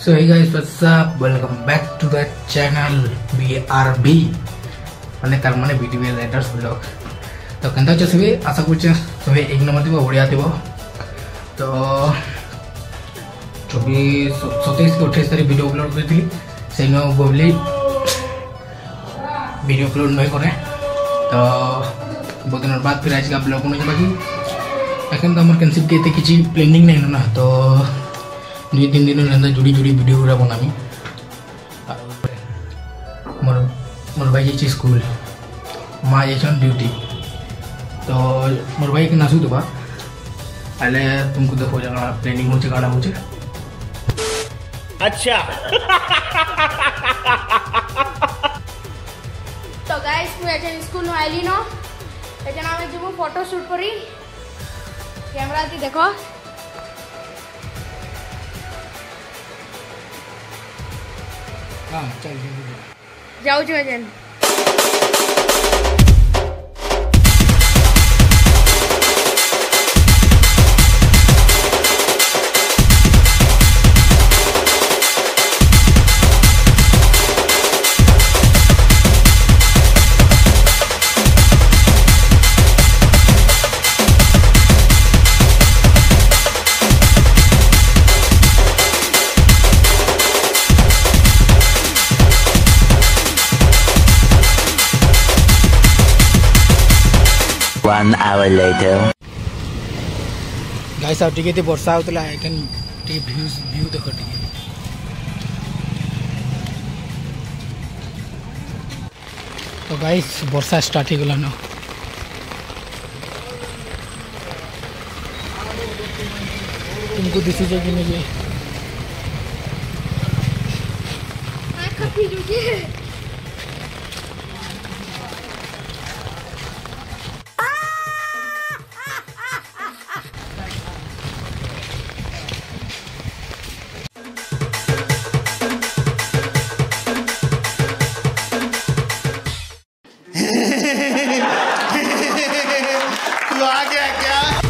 So hey guys, what's up? Welcome back to the channel BRB. माने तार माने BTV Writers Vlog. तो कंधा चो सुबह आशा कुछ सुबह एक नंबर थी वो बढ़िया थी वो. तो चौबी 27 के 28 तारीख वीडियो अपलोड करी थी. सही ना बोली वीडियो अपलोड नहीं करे. तो बहुत दिन बाद फिर आज का ब्लॉग होने के बाकी. अखंड हमारे कंसेप्ट के इतने किसी प्लानिंग नहीं ना. तो दो तीन दिनों के अंदर जुड़ी जुड़ी वीडियो पूरा बनामी. मोर भाई जाइए स्कूल, माँ जाइए ड्यूटी. तो मोर भाई के नासू देवा पहले तुमको देखो जाना प्लानिंग हो गाना हो. अच्छा तो गाइस मुझे स्कूल आइली ना जब फोटो शूट करी कैमरा थी देखो चल जाओ जो जन One hour later. Guys, आप टिके थे बरसा उतला है कन टी व्यूज व्यू तो कट गए. तो guys बरसा स्टार्ट ही गला ना. तुमको दिसी जगह में ये हां कभी जुगे क्या